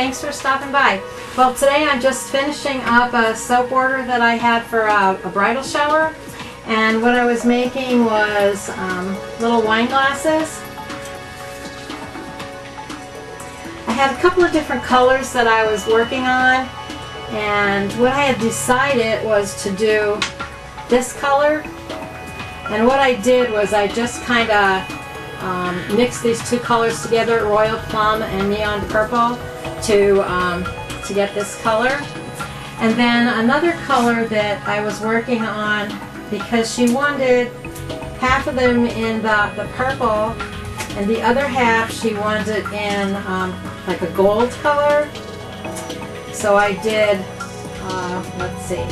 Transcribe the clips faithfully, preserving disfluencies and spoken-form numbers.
Thanks for stopping by. Well, today I'm just finishing up a soap order that I had for a, a bridal shower. And what I was making was um, little wine glasses. I had a couple of different colors that I was working on. And what I had decided was to do this color. And what I did was I just kind of Um, mix these two colors together, Royal Plum and Neon Purple, to um, to get this color. And then another color that I was working on, because she wanted half of them in the, the purple and the other half she wanted in um, like a gold color. So I did, uh, let's see,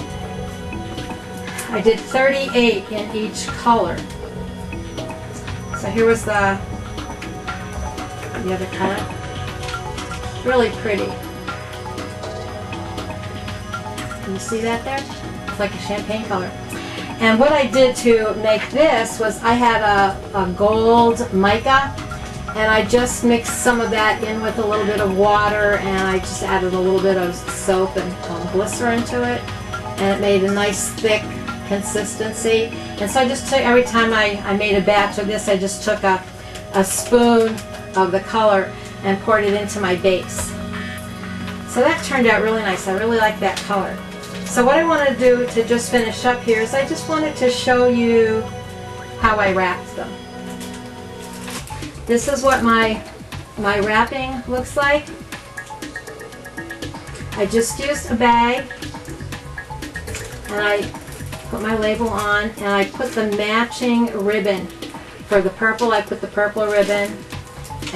I did thirty-eight in each color. So here was the, the other color. Really pretty. Can you see that there? It's like a champagne color. And what I did to make this was I had a, a gold mica, and I just mixed some of that in with a little bit of water, and I just added a little bit of soap and um, glycerin to it, and it made a nice thick consistency. And so I just took, every time I, I made a batch of this, I just took a, a spoon of the color and poured it into my base. So that turned out really nice. I really like that color. So what I want to do to just finish up here is I just wanted to show you how I wrapped them. This is what my, my wrapping looks like. I just used a bag, and I put my label on, and I put the matching ribbon. For the purple, I put the purple ribbon,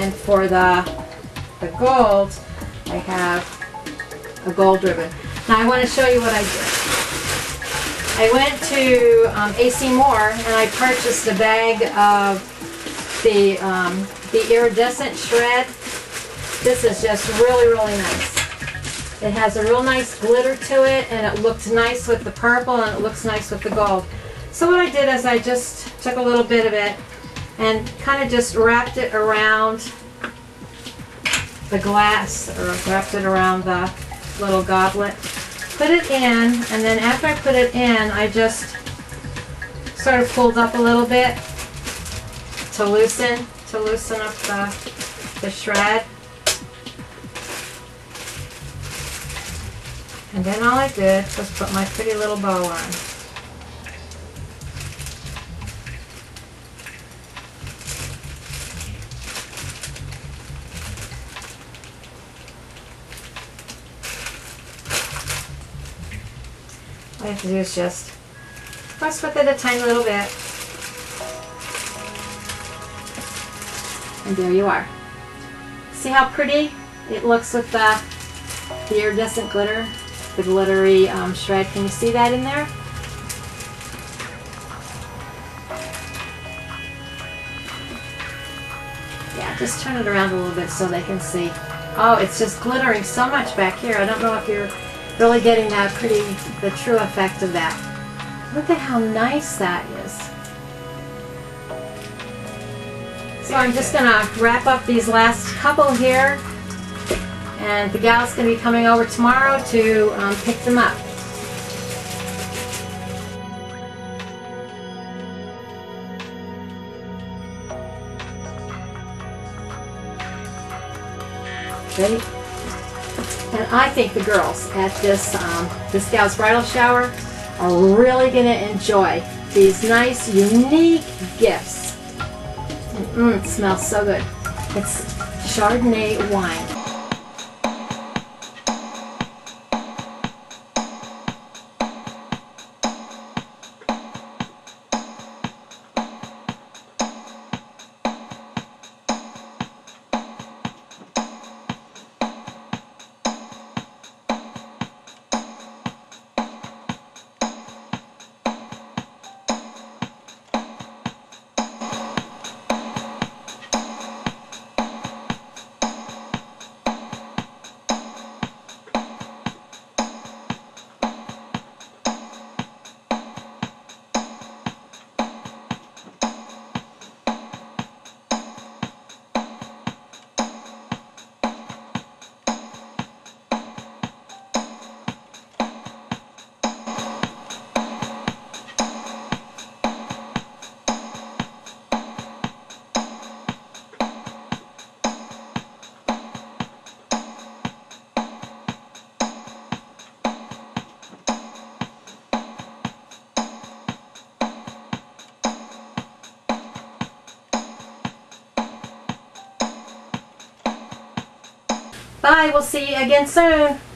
and for the, the gold, I have a gold ribbon. Now I want to show you what I did. I went to um, A C Moore, and I purchased a bag of the, um, the iridescent shred. This is just really, really nice. It has a real nice glitter to it, and it looked nice with the purple, and it looks nice with the gold. So what I did is I just took a little bit of it and kind of just wrapped it around the glass, or wrapped it around the little goblet. Put it in, and then after I put it in, I just sort of pulled up a little bit to loosen, to loosen up the, the shred. And then all I did was put my pretty little bow on. All I have to do is just press with it a tiny little bit. And there you are. See how pretty it looks with the, the iridescent glitter? The glittery um, shred. Can you see that in there? Yeah, just turn it around a little bit so they can see. Oh, it's just glittering so much back here. I don't know if you're really getting that pretty, the true effect of that. Look at how nice that is. So I'm just going to wrap up these last couple here. And the gal's going to be coming over tomorrow to um, pick them up. Ready? And I think the girls at this, um, this gal's bridal shower are really going to enjoy these nice, unique gifts. Mm-mm, it smells so good. It's Chardonnay wine. I will see you again soon.